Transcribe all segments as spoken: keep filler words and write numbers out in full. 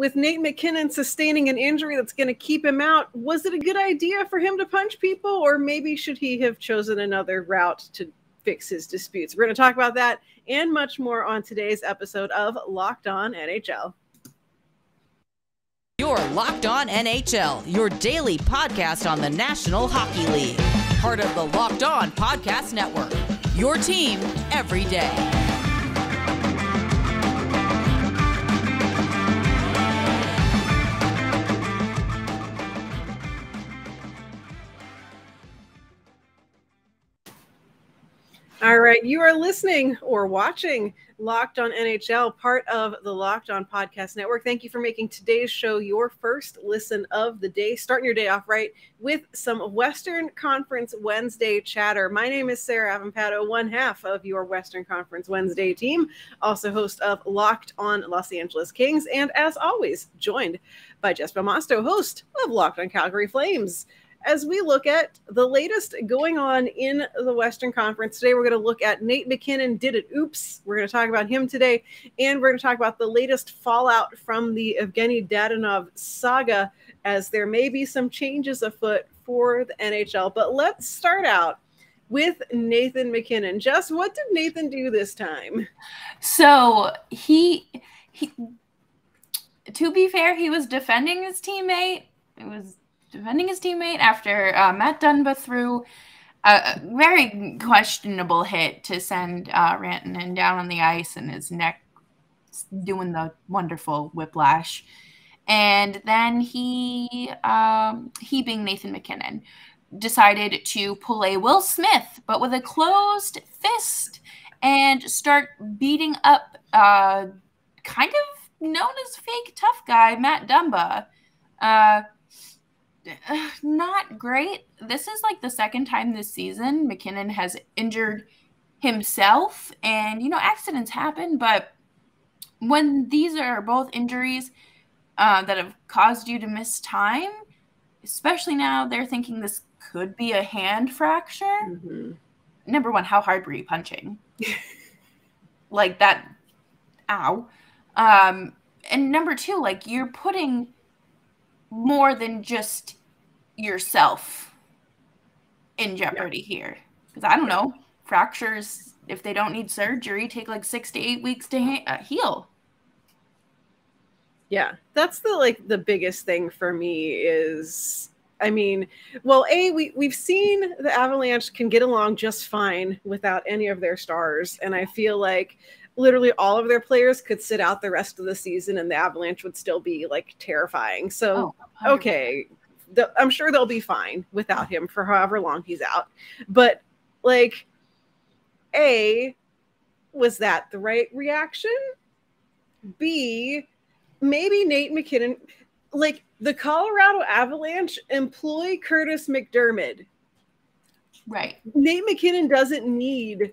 with Nate MacKinnon sustaining an injury that's going to keep him out, was it a good idea for him to punch people, or maybe should he have chosen another route to fix his disputes? We're going to talk about that and much more on today's episode of Locked On N H L. You're Locked On N H L, your daily podcast on the National Hockey League, part of the Locked On Podcast Network, your team every day. All right, you are listening or watching Locked On N H L, part of the Locked On Podcast Network. Thank you for making today's show your first listen of the day. Starting your day off right with some Western Conference Wednesday chatter. My name is Sarah Avampato, one half of your Western Conference Wednesday team, also host of Locked On Los Angeles Kings, and as always, joined by Jesper Mosto, host of Locked On Calgary Flames. As we look at the latest going on in the Western Conference today, we're going to look at Nate MacKinnon did it. Oops. We're going to talk about him today, and we're going to talk about the latest fallout from the Evgenii Dadonov saga, as there may be some changes afoot for the N H L. But let's start out with Nathan MacKinnon. Jess, what did Nathan do this time? So he, he to be fair, he was defending his teammate. It was defending his teammate after uh, Matt Dumba threw a very questionable hit to send uh, Rantanen down on the ice and his neck doing the wonderful whiplash. And then he, um, he being Nathan MacKinnon, decided to pull a Will Smith, but with a closed fist, and start beating up uh, kind of known as fake tough guy Matt Dumba. Uh, Not great. This is like the second time this season MacKinnon has injured himself, and, you know, accidents happen. But when these are both injuries uh, that have caused you to miss time, especially now they're thinking this could be a hand fracture. Mm-hmm. Number one, how hard were you punching? Like that. Ow. Um, and number two, like, you're putting more than just yourself in jeopardy. Yep. Here. Because I don't know, fractures, if they don't need surgery, take like six to eight weeks to he uh, heal. Yeah, that's the like the biggest thing for me is, I mean, well, A, we, we've seen the Avalanche can get along just fine without any of their stars. And I feel like literally all of their players could sit out the rest of the season and the Avalanche would still be like terrifying. So, oh, okay, the, I'm sure they'll be fine without him for however long he's out. But like, A, was that the right reaction? B, maybe Nate MacKinnon, like the Colorado Avalanche employ Curtis McDermott. Right. Nate MacKinnon doesn't need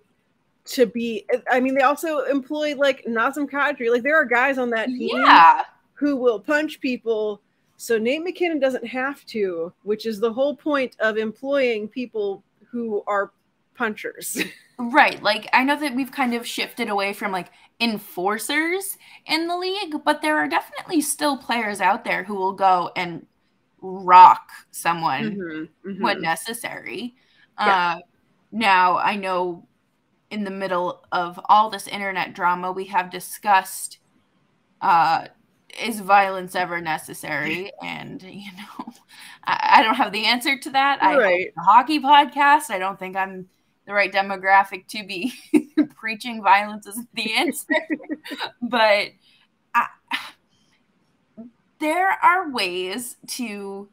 to be, I mean, they also employ like Nazem Khadri. Like, there are guys on that team, yeah, who will punch people. So Nate MacKinnon doesn't have to, which is the whole point of employing people who are punchers. Right. Like, I know that we've kind of shifted away from like enforcers in the league, but there are definitely still players out there who will go and rock someone, mm-hmm, mm-hmm, when necessary. Yeah. Uh, now, I know, in the middle of all this internet drama, we have discussed, uh, is violence ever necessary? And, you know, I, I don't have the answer to that. Right. I host a hockey podcast. I don't think I'm the right demographic to be preaching violence is the answer. But I, there are ways to,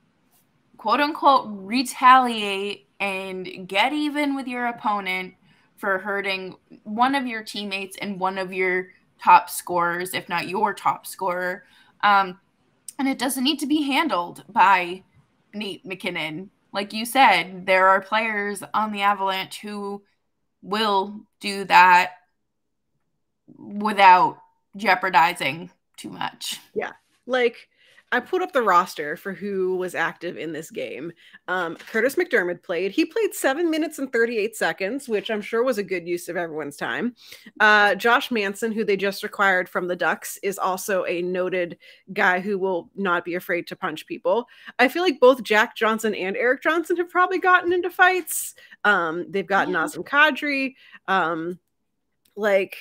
quote unquote, retaliate and get even with your opponent for hurting one of your teammates and one of your top scorers, if not your top scorer. Um, and it doesn't need to be handled by Nate MacKinnon. Like you said, there are players on the Avalanche who will do that without jeopardizing too much. Yeah. Like, I put up the roster for who was active in this game. Um, Curtis McDermott played. He played seven minutes and thirty-eight seconds, which I'm sure was a good use of everyone's time. Uh, Josh Manson, who they just acquired from the Ducks, is also a noted guy who will not be afraid to punch people. I feel like both Jack Johnson and Eric Johnson have probably gotten into fights. Um, they've got yeah. Nazem Khadri. Um, like...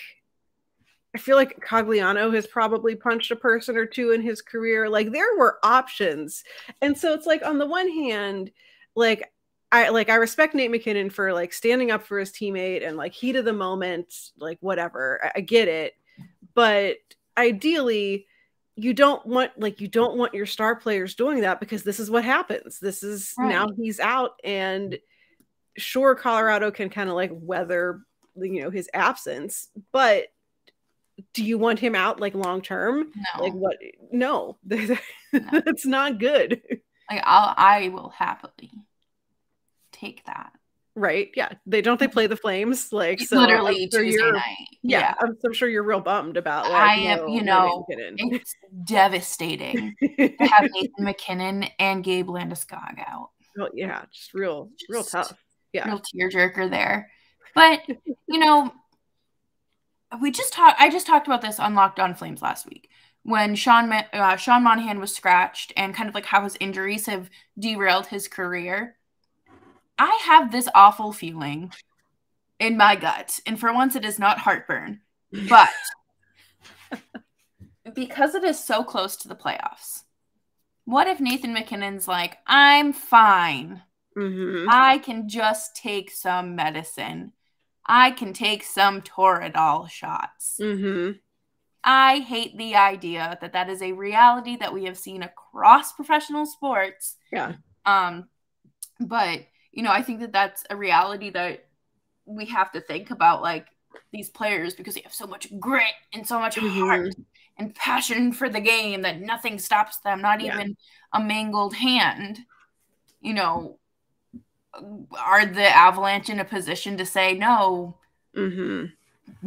I feel like Cogliano has probably punched a person or two in his career. Like, there were options. And so it's like, on the one hand, like I, like I respect Nate MacKinnon for like standing up for his teammate and like heat of the moment, like whatever, I, I get it. But ideally you don't want, like, you don't want your star players doing that, because this is what happens. This is right. Now he's out, and sure, Colorado can kind of like weather, you know, his absence, but do you want him out like long term? No. Like what? No, no. That's not good. Like I'll, I will happily take that. Right? Yeah. They don't they play the Flames like so literally Tuesday night. Yeah, yeah. I'm, I'm sure you're real bummed about. Like, I am. No, you know, it's devastating to have Nathan MacKinnon and Gabe Landeskog out. Well, yeah, just real, just real tough. Yeah, real tearjerker there. But you know. We just talked. I just talked about this on Locked On Flames last week when Sean Ma uh, Sean Monahan was scratched, and kind of like how his injuries have derailed his career. I have this awful feeling in my gut, and for once, it is not heartburn, but because it is so close to the playoffs, what if Nathan MacKinnon's like, "I'm fine. Mm-hmm. I can just take some medicine." I can take some Toradol shots. Mm-hmm. I hate the idea that that is a reality that we have seen across professional sports. Yeah. Um, but, you know, I think that that's a reality that we have to think about, like, these players, because they have so much grit and so much mm-hmm. heart and passion for the game that nothing stops them, not yeah. even a mangled hand, you know. Are the Avalanche in a position to say no? Mm-hmm.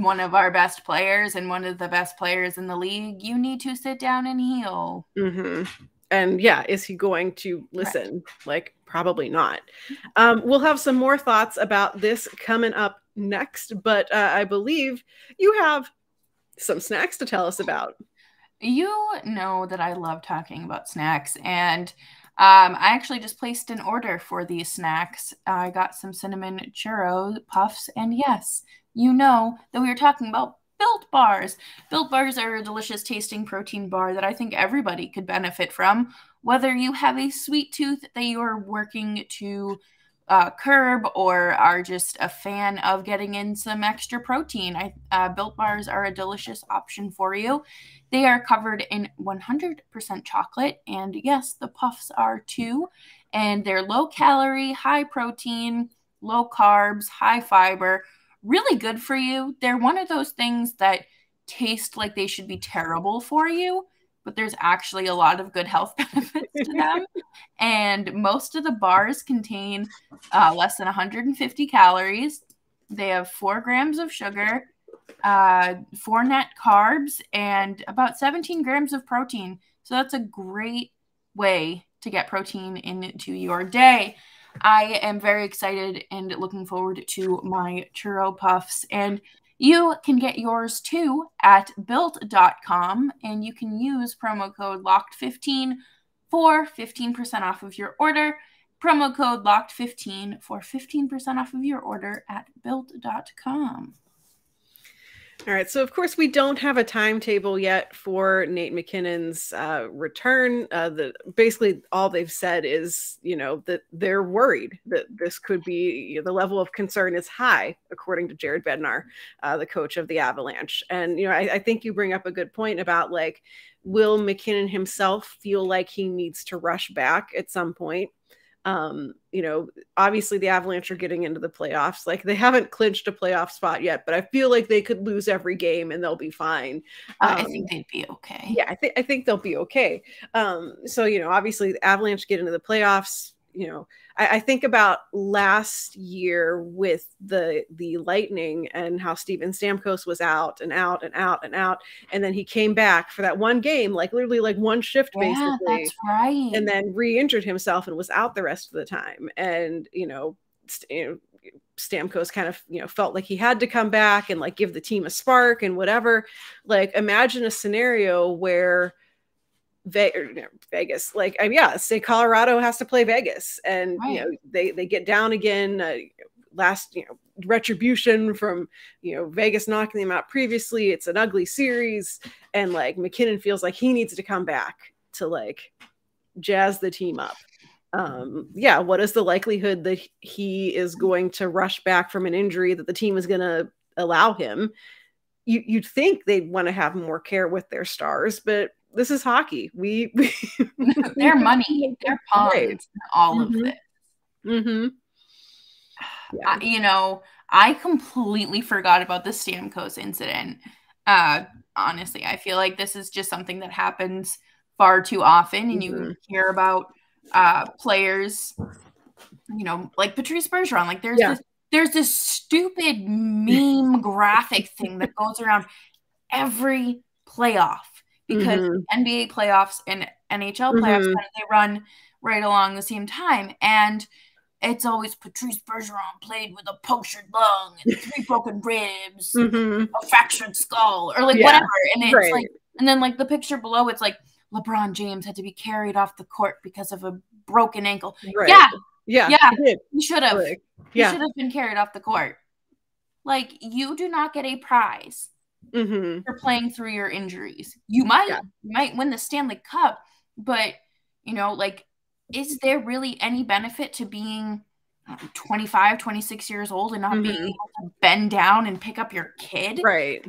One of our best players and one of the best players in the league, you need to sit down and heal. Mm-hmm. And yeah, is he going to listen? Right. Like, probably not. Um, we'll have some more thoughts about this coming up next, but uh, I believe you have some snacks to tell us about. You know that I love talking about snacks, and Um, I actually just placed an order for these snacks. Uh, I got some cinnamon churro puffs, and yes, you know that we were talking about Built Bars. Built Bars are a delicious tasting protein bar that I think everybody could benefit from, whether you have a sweet tooth that you're working to uh, curb or are just a fan of getting in some extra protein. I, uh, Built Bars are a delicious option for you. They are covered in one hundred percent chocolate, and yes, the puffs are too, and they're low-calorie, high-protein, low-carbs, high-fiber, really good for you. They're one of those things that taste like they should be terrible for you, but there's actually a lot of good health benefits to them, and most of the bars contain uh, less than one hundred fifty calories. They have four grams of sugar, uh four net carbs, and about seventeen grams of protein. So that's a great way to get protein into your day. I am very excited and looking forward to my churro puffs, and you can get yours too at built dot com, and you can use promo code locked fifteen for fifteen percent off of your order. Promo code locked fifteen for fifteen percent off of your order at built dot com. All right. So, of course, we don't have a timetable yet for Nate MacKinnon's uh, return. Uh, the, basically, all they've said is, you know, that they're worried that this could be, you know, the level of concern is high, according to Jared Bednar, uh, the coach of the Avalanche. And, you know, I, I think you bring up a good point about, like, will MacKinnon himself feel like he needs to rush back at some point? Um, you know, obviously the Avalanche are getting into the playoffs. Like, they haven't clinched a playoff spot yet, but I feel like they could lose every game and they'll be fine. Um, I think they'd be okay. Yeah, I think I think they'll be okay. Um, so, you know, obviously the Avalanche get into the playoffs. you know, I, I think about last year with the the Lightning and how Stephen Stamkos was out and out and out and out, and then he came back for that one game, like literally like one shift, yeah, basically. That's right. And then re-injured himself and was out the rest of the time. And you know, you know, Stamkos kind of, you know, felt like he had to come back and like give the team a spark and whatever. Like, imagine a scenario where Ve- or, you know, Vegas, like, I mean, yeah, say Colorado has to play Vegas, and right, you know, they they get down again. Uh, last, you know, retribution from, you know, Vegas knocking them out previously. It's an ugly series, and like MacKinnon feels like he needs to come back to like jazz the team up. Um, yeah, what is the likelihood that he is going to rush back from an injury that the team is going to allow him? You, you'd think they'd want to have more care with their stars, but this is hockey. We, we their money, their pawns, right, all mm-hmm. of this. Mm-hmm. Yeah. I, you know, I completely forgot about the Stamkos incident. Uh, honestly, I feel like this is just something that happens far too often, and mm-hmm. you hear about uh players, you know, like Patrice Bergeron. Like, there's yeah. this, there's this stupid meme graphic thing that goes around every playoff, because mm-hmm. N B A playoffs and N H L playoffs, mm-hmm. they run right along the same time, and it's always Patrice Bergeron played with a punctured lung and three broken ribs, mm-hmm. a fractured skull, or like yeah. whatever. And it's right. like, and then like the picture below, it's like LeBron James had to be carried off the court because of a broken ankle. Right. Yeah. Yeah. Yeah. He should have. Like, yeah. He should have been carried off the court. Like, you do not get a prize mm-hmm. for playing through your injuries. You might, yeah. you might win the Stanley Cup, but, you know, like, is there really any benefit to being um, twenty-five, twenty-six years old and not mm-hmm. being able to bend down and pick up your kid? Right.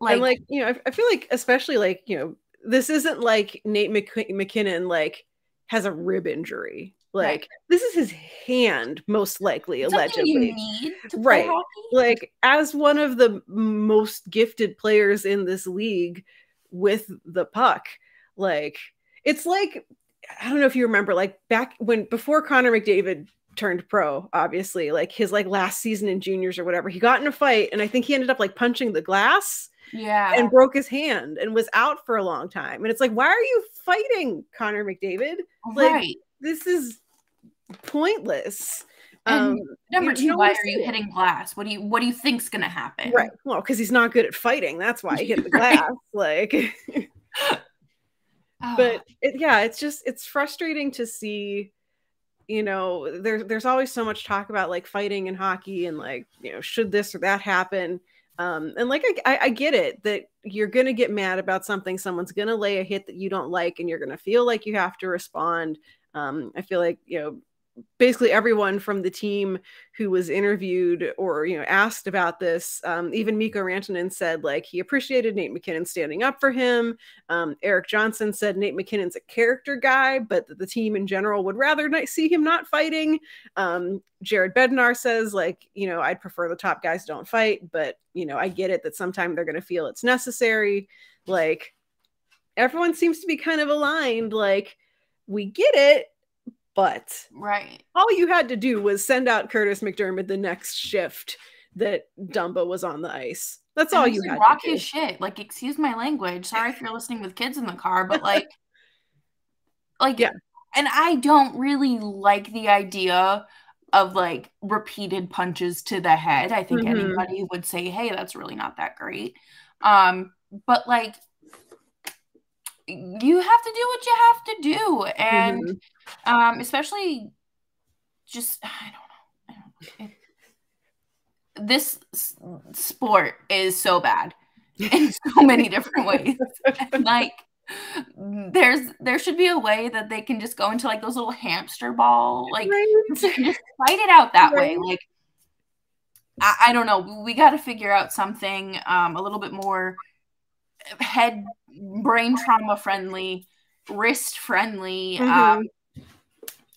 Like, and like, you know, I, I feel like, especially like, you know, this isn't like Nate McK- MacKinnon, like, has a rib injury. Like, right. this is his hand, most likely, something allegedly. You need to right. play hockey? Like, as one of the most gifted players in this league with the puck, like, it's like, I don't know if you remember, like, back when, before Connor McDavid turned pro, obviously, like, his, like, last season in juniors or whatever, he got in a fight, and I think he ended up, like, punching the glass. Yeah, and broke his hand and was out for a long time. And it's like, why are you fighting Connor McDavid? Like, right. this is pointless. And um, number two, why are you hitting glass? What do you what do you think's gonna happen? Right. Well, because he's not good at fighting. That's why he hit the glass. Like, oh. but it, yeah, it's just it's frustrating to see. You know, there's there's always so much talk about like fighting in hockey and like, you know, should this or that happen. Um, and like, I, I get it that you're going to get mad about something. Someone's going to lay a hit that you don't like, and you're going to feel like you have to respond. Um, I feel like, you know, basically everyone from the team who was interviewed or, you know, asked about this, um, even Mikko Rantanen said like he appreciated Nate MacKinnon standing up for him. Um, Eric Johnson said Nate MacKinnon's a character guy, but that the team in general would rather not see him not fighting. Um, Jared Bednar says, like, you know, I'd prefer the top guys don't fight, but, you know, I get it that sometimes they're going to feel it's necessary. Like, everyone seems to be kind of aligned. Like, we get it, but right. all you had to do was send out Curtis McDermott the next shift that Dumba was on the ice. That's and all you had rock to do. His shit. Like, excuse my language. Sorry if you're listening with kids in the car, but like, like, yeah. and I don't really like the idea of like repeated punches to the head. I think mm-hmm. anybody would say, hey, that's really not that great. Um, but like, you have to do what you have to do. And mm-hmm. um, especially just, I don't know. I don't know. It, this s- sport is so bad in so many different ways. And like, there's there should be a way that they can just go into like those little hamster ball, like right. just fight it out that right. way. Like, I, I don't know, we got to figure out something um a little bit more head brain trauma friendly, wrist friendly. Mm-hmm. um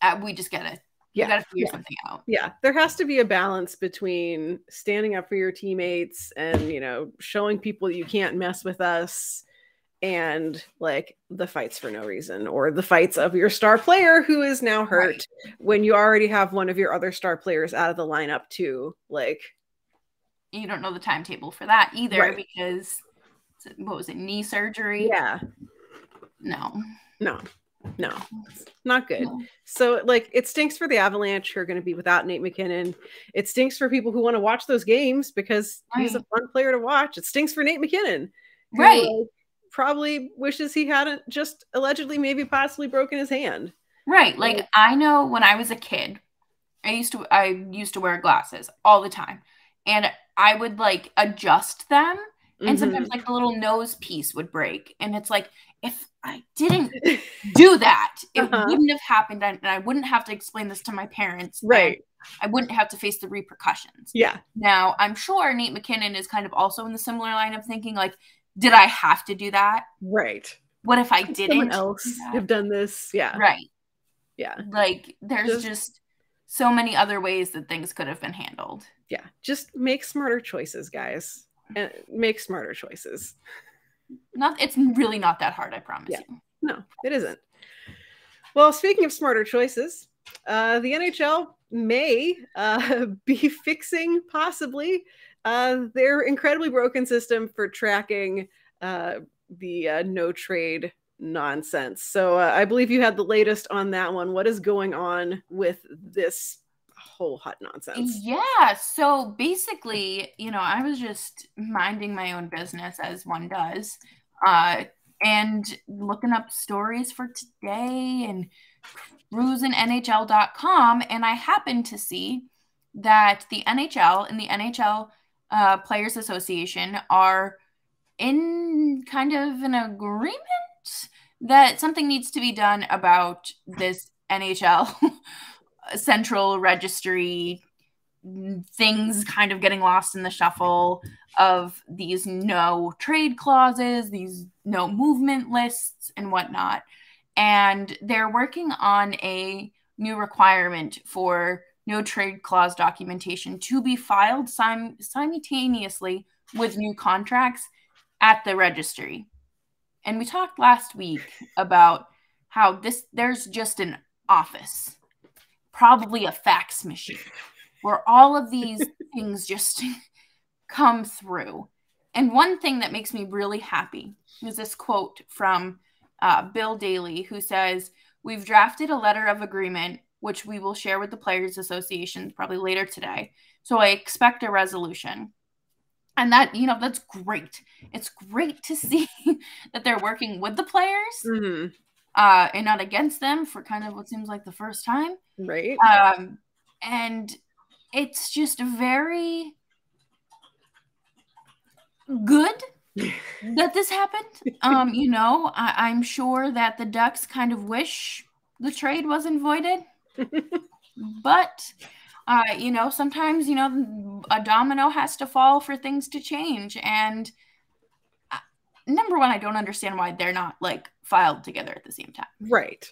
uh, we just gotta yeah. we gotta figure yeah. something out. Yeah, there has to be a balance between standing up for your teammates and, you know, showing people you can't mess with us, and like the fights for no reason, or the fights of your star player who is now hurt right. when you already have one of your other star players out of the lineup too. Like, you don't know the timetable for that either right. because what was it? Knee surgery. Yeah. No, no, no, not good. No. So like, it stinks for the Avalanche, who are going to be without Nate MacKinnon. It stinks for people who want to watch those games because right. he's a fun player to watch. It stinks for Nate MacKinnon. Right. Like, probably wishes he hadn't just allegedly, maybe possibly broken his hand. Right. Like, like I know when I was a kid, I used to, I used to wear glasses all the time, and I would like adjust them. And sometimes like the little nose piece would break. And it's like, if I didn't do that, it uh-huh. wouldn't have happened. And I wouldn't have to explain this to my parents. Right. I wouldn't have to face the repercussions. Yeah. Now, I'm sure Nate MacKinnon is kind of also in the similar line of thinking, like, did I have to do that? Right. What if I didn't? Someone else do have done this. Yeah. Right. Yeah. Like, there's just, just so many other ways that things could have been handled. Yeah. Just make smarter choices, guys. And make smarter choices. Not, it's really not that hard, I promise yeah. you. No, it isn't. Well, speaking of smarter choices, uh, the N H L may uh, be fixing, possibly, uh, their incredibly broken system for tracking uh, the uh, no-trade nonsense. So uh, I believe you had the latest on that one. What is going on with this whole hot nonsense? Yeah. So basically, you know, I was just minding my own business, as one does, uh, and looking up stories for today and cruising N H L dot com. And I happened to see that the N H L and the N H L uh, Players Association are in kind of an agreement that something needs to be done about this N H L central registry things kind of getting lost in the shuffle of these no trade clauses, these no movement lists and whatnot. And they're working on a new requirement for no trade clause documentation to be filed sim- simultaneously with new contracts at the registry. And we talked last week about how this, there's just an office, probably a fax machine, where all of these things just come through. And one thing that makes me really happy is this quote from uh, Bill Daly, who says, "We've drafted a letter of agreement, which we will share with the Players Association probably later today. So I expect a resolution." And that, you know, that's great. It's great to see that they're working with the players. Mm-hmm. Uh, and not against them for kind of what seems like the first time. Right. Um, and it's just very good that this happened. Um, you know, I I'm sure that the Ducks kind of wish the trade wasn't voided. But, uh, you know, sometimes, you know, a domino has to fall for things to change. And number one, I don't understand why they're not, like, filed together at the same time. Right.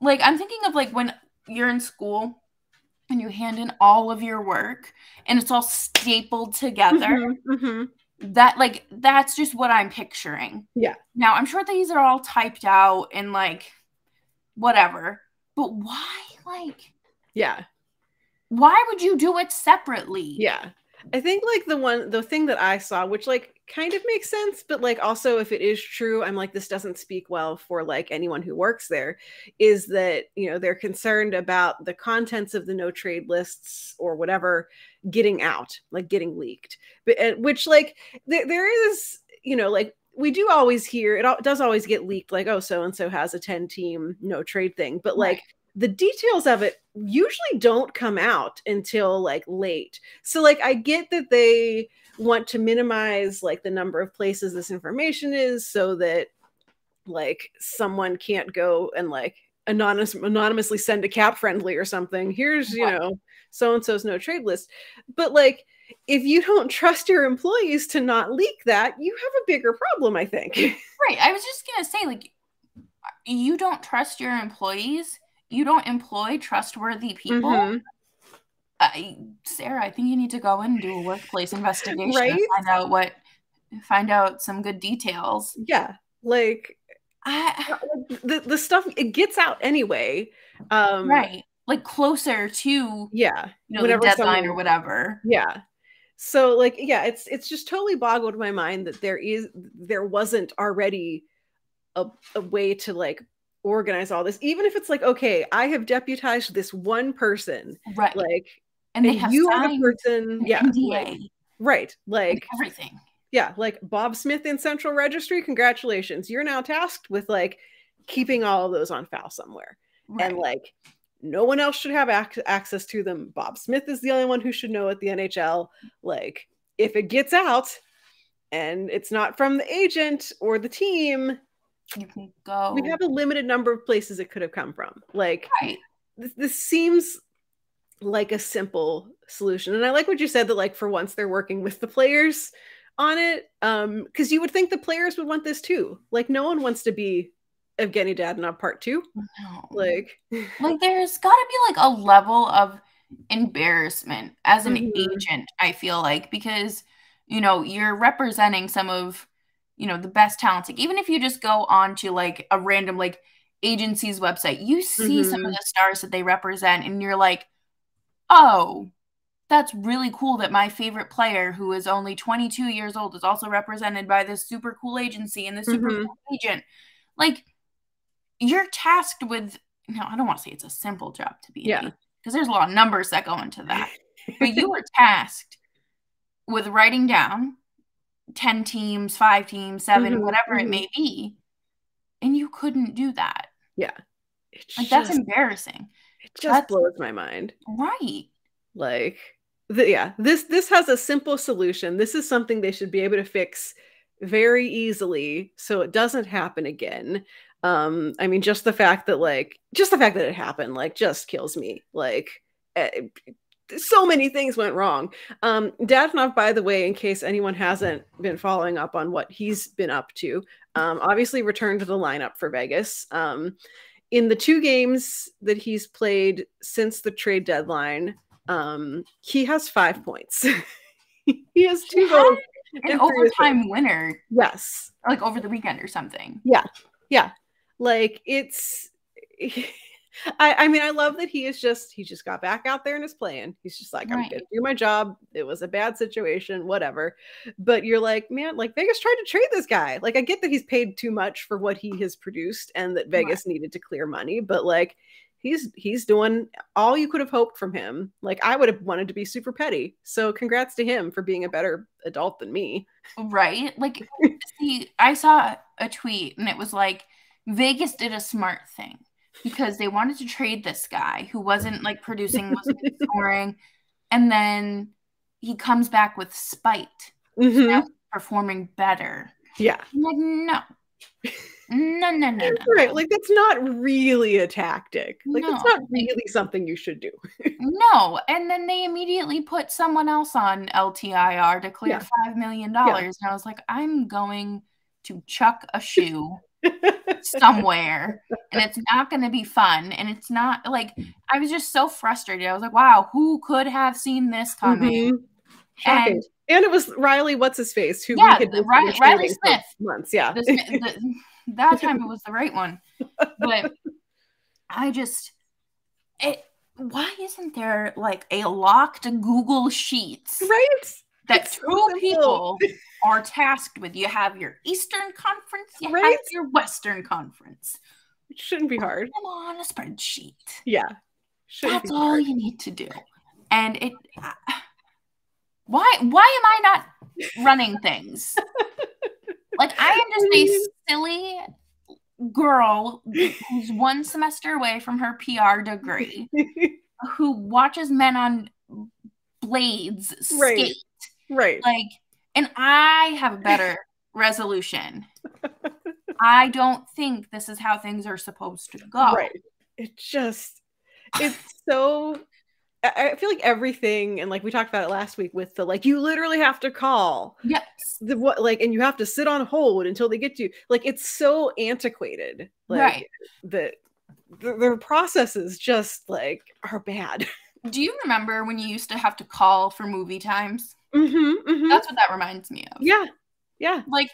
Like, I'm thinking of, like, when you're in school and you hand in all of your work and it's all stapled together. Mm-hmm, mm-hmm. That, like, that's just what I'm picturing. Yeah. Now, I'm sure these are all typed out and, like, whatever. But why, like... Yeah. Why would you do it separately? Yeah. I think, like, the one, the thing that I saw, which, like, kind of makes sense, but like also if it is true, I'm like, this doesn't speak well for like anyone who works there, is that, you know, they're concerned about the contents of the no trade lists or whatever getting out, like getting leaked, but, and, which like th- there is, you know, like we do always hear, it all, does always get leaked, like, oh, so-and-so has a ten team no trade thing, but like right. the details of it usually don't come out until like late. So like, I get that they want to minimize like the number of places this information is so that like someone can't go and like anonymous anonymously send a Cap Friendly or something. Here's, you what? know, so-and-so's no trade list. But like, if you don't trust your employees to not leak that, you have a bigger problem, I think. Right. I was just going to say, like, you don't trust your employees. You don't employ trustworthy people. Mm-hmm. Uh, Sarah, I think you need to go and do a workplace investigation right? and find out what, find out some good details. Yeah. Like, I, the the stuff, it gets out anyway. Um, right. Like closer to yeah, you know, the deadline someone, or whatever. Yeah. So like, yeah, it's it's just totally boggled my mind that there is there wasn't already a, a way to like organize all this, even if it's like, okay, I have deputized this one person, right? Like, and, and they have you are the person, yeah, N D A. Like, right, like and everything, yeah, like Bob Smith in Central Registry. Congratulations, you're now tasked with like keeping all of those on file somewhere, right. And like no one else should have ac- access to them. Bob Smith is the only one who should know at the N H L. Like, if it gets out and it's not from the agent or the team, you can go. We have a limited number of places it could have come from. Like, right. this, this seems like a simple solution. And I like what you said that, like, for once they're working with the players on it. Um, because you would think the players would want this too. Like, no one wants to be Evgenii Dadonov part two. No. Like, like there's got to be like a level of embarrassment as an mm-hmm. agent, I feel like, because, you know, you're representing some of, you know, the best talents. Like, even if you just go on to like a random like agency's website, you see mm-hmm. some of the stars that they represent and you're like, oh, that's really cool that my favorite player who is only twenty-two years old is also represented by this super cool agency and this super mm-hmm. cool agent. Like, you're tasked with, no, I don't want to say it's a simple job to be, yeah, because there's a lot of numbers that go into that. But you were tasked with writing down ten teams, five teams, seven, mm-hmm. whatever it may be, and you couldn't do that. Yeah, it like just, that's embarrassing. It just that's, blows my mind. Right. Like, the, yeah, this this has a simple solution. This is something they should be able to fix very easily, so it doesn't happen again. Um, I mean, just the fact that like, just the fact that it happened, like, just kills me. Like, it, so many things went wrong. Um, Dadonov, by the way, in case anyone hasn't been following up on what he's been up to, um, obviously returned to the lineup for Vegas. Um, in the two games that he's played since the trade deadline, um, he has five points. He has two goals. An overtime winner. Yes. Like over the weekend or something. Yeah. Yeah. Like, it's... I, I mean, I love that he is just, he just got back out there and is playing. He's just like, I'm right. going to do my job. It was a bad situation, whatever. But you're like, man, like, Vegas tried to trade this guy. Like, I get that he's paid too much for what he has produced and that Vegas right. needed to clear money. But like, he's, he's doing all you could have hoped from him. Like, I would have wanted to be super petty. So congrats to him for being a better adult than me. Right. Like, see, I saw a tweet and it was like, Vegas did a smart thing, because they wanted to trade this guy who wasn't like producing, wasn't scoring, and then he comes back with spite. Mm-hmm. So now he's performing better. Yeah. Like, no. No, no, no, no. Right. Like, that's not really a tactic. Like, no, that's not really something you should do. No. And then they immediately put someone else on L T I R to clear yeah. five million dollars. Yeah. And I was like, I'm going to chuck a shoe somewhere, and it's not going to be fun, and it's not like, I was just so frustrated. I was like, wow, who could have seen this coming? Mm-hmm. And, and it was Reilly what's his face who yeah, we had the, Reilly, Reilly Smith months yeah the, the, that time it was the right one. But I just it why isn't there like a locked Google Sheets, right? That it's two so people are tasked with. You have your Eastern Conference, you right? have your Western Conference. It shouldn't be hard. Come on, a spreadsheet. Yeah. Shouldn't That's be all hard. You need to do. And it, uh, why, why am I not running things? Like, I am just a silly girl who's one semester away from her P R degree who watches men on blades right. skate. Right. Like, and I have a better resolution. I don't think this is how things are supposed to go. Right. It just, it's so, I feel like everything, and like we talked about it last week with the, like, you literally have to call. Yes. The what, like, and you have to sit on hold until they get to you. Like, it's so antiquated. Like, right. The, the, the processes just, like, are bad. Do you remember when you used to have to call for movie times? Mm-hmm, mm-hmm. That's what that reminds me of. Yeah. Yeah. Like,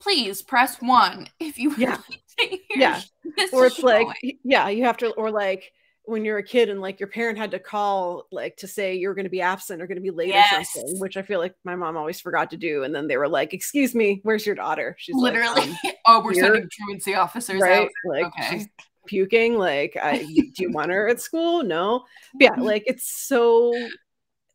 please press one if you yeah. would like to hear yeah. this Or it's showing. Like, yeah, you have to, or like when you're a kid and like your parent had to call like to say you're going to be absent or going to be late yes. or something, which I feel like my mom always forgot to do. And then they were like, excuse me, where's your daughter? She's literally, like, um, oh, we're here. Sending truancy officers right? out. Like, okay. She's puking. Like, I, do you want her at school? No. But yeah. Like it's so,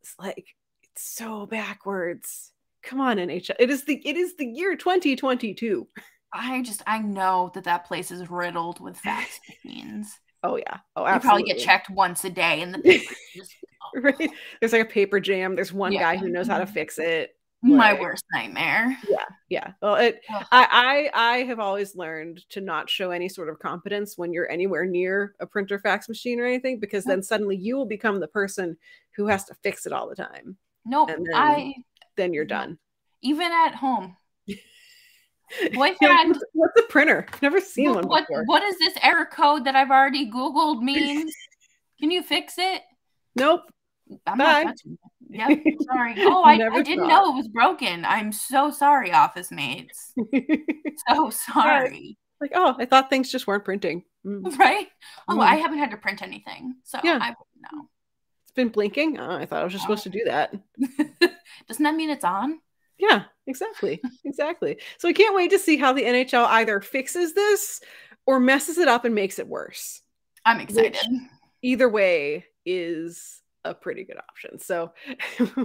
it's like, it's so backwards. Come on, N H L. It is the it is the year twenty twenty-two. I just I know that that place is riddled with fax machines. Oh yeah. Oh, absolutely. You probably get checked once a day, and the paper just oh. right. There's like a paper jam. There's one yeah. guy who knows how to fix it. Like, my worst nightmare. Yeah, yeah. Well, it, I I I have always learned to not show any sort of competence when you're anywhere near a printer, fax machine, or anything, because then suddenly you will become the person who has to fix it all the time. No, nope, I. Then you're done. Even at home. Boyfriend, yeah, what's a printer? I've never seen what, one before. What does this error code that I've already Googled mean? Can you fix it? Nope. I'm Bye. Not touching it. Yep. Sorry. Oh, I, I didn't know it was broken. I'm so sorry, office mates. So sorry. Yeah. Like, oh, I thought things just weren't printing. Mm. Right? Oh, mm. I haven't had to print anything. So yeah. I wouldn't know. Been blinking. Oh, I thought I was just supposed to do that. Doesn't that mean it's on? Yeah, exactly. Exactly. So we can't wait to see how the N H L either fixes this or messes it up and makes it worse. I'm excited. Either way is a pretty good option. So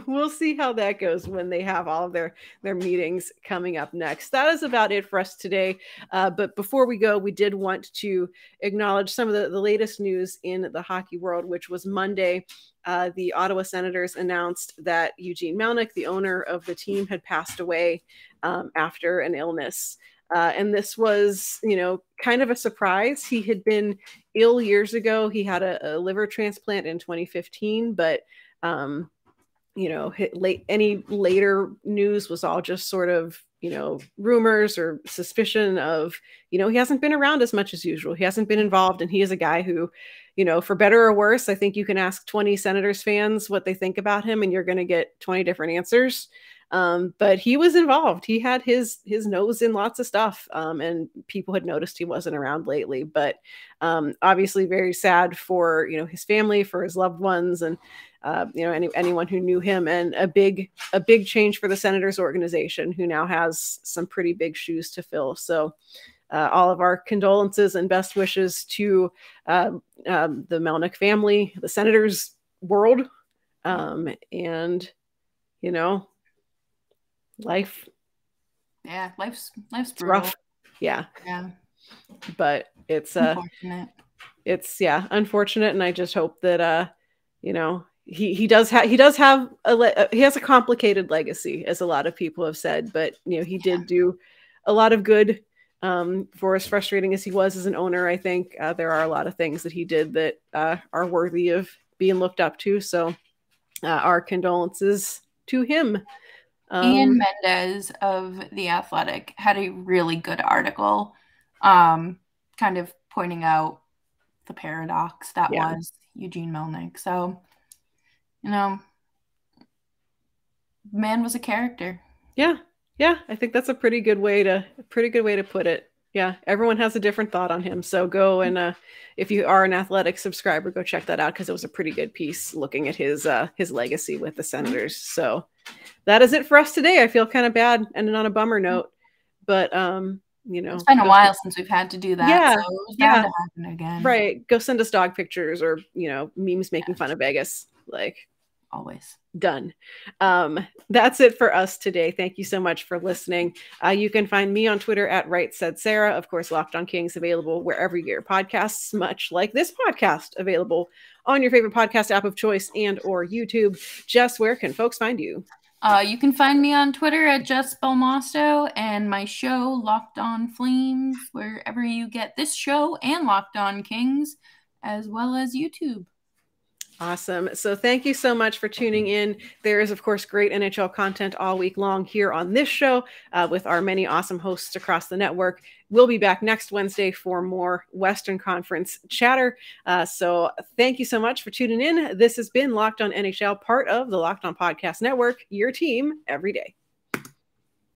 we'll see how that goes when they have all of their, their meetings coming up next. That is about it for us today. Uh, but before we go, we did want to acknowledge some of the, the latest news in the hockey world, which was Monday. Uh, the Ottawa Senators announced that Eugene Melnyk, the owner of the team, had passed away um, after an illness. Uh, and this was, you know, kind of a surprise. He had been ill years ago. He had a, a liver transplant in twenty fifteen, but, um, you know, late, any later news was all just sort of, you know, rumors or suspicion of, you know, he hasn't been around as much as usual. He hasn't been involved. And he is a guy who, you know, for better or worse, I think you can ask twenty Senators fans what they think about him and you're going to get twenty different answers. Um, but he was involved. He had his, his nose in lots of stuff. Um, and people had noticed he wasn't around lately, but, um, obviously very sad for, you know, his family, for his loved ones and, uh, you know, any, anyone who knew him, and a big, a big change for the Senators organization, who now has some pretty big shoes to fill. So, Uh, all of our condolences and best wishes to uh, um, the Melnyk family, the Senators world, um, and, you know, life. Yeah, life's life's brutal. Rough. Yeah. Yeah. But it's uh, unfortunate. It's yeah, unfortunate, and I just hope that uh, you know, he he does have he does have a le- he has a complicated legacy, as a lot of people have said, but you know, he yeah. did do a lot of good. Um, for as frustrating as he was as an owner, I think uh, there are a lot of things that he did that uh, are worthy of being looked up to. So uh, our condolences to him. Um, Ian Mendez of The Athletic had a really good article um, kind of pointing out the paradox that yeah. was Eugene Melnyk. So, you know, man was a character. Yeah. Yeah, I think that's a pretty good way to pretty good way to put it. Yeah, everyone has a different thought on him. So go and uh, if you are an Athletic subscriber, go check that out because it was a pretty good piece looking at his uh, his legacy with the Senators. So that is it for us today. I feel kind of bad ending on a bummer note, but um, you know, it's been a while since we've had to do that. Yeah, so it was bound to happen again. Right. Go send us dog pictures or you know memes making yeah. fun of Vegas, like. Always done. Um, that's it for us today. Thank you so much for listening. Uh, you can find me on Twitter at Right Said Sarah. Of course, Locked On Kings available wherever you get your podcasts, much like this podcast available on your favorite podcast app of choice and or YouTube. Jess, where can folks find you? Uh, you can find me on Twitter at Jesper Mosto and my show Locked On Flames wherever you get this show and Locked On Kings, as well as YouTube. Awesome. So thank you so much for tuning in. There is, of course, great N H L content all week long here on this show uh, with our many awesome hosts across the network. We'll be back next Wednesday for more Western Conference chatter. Uh, so thank you so much for tuning in. This has been Locked On N H L, part of the Locked On Podcast Network, your team every day.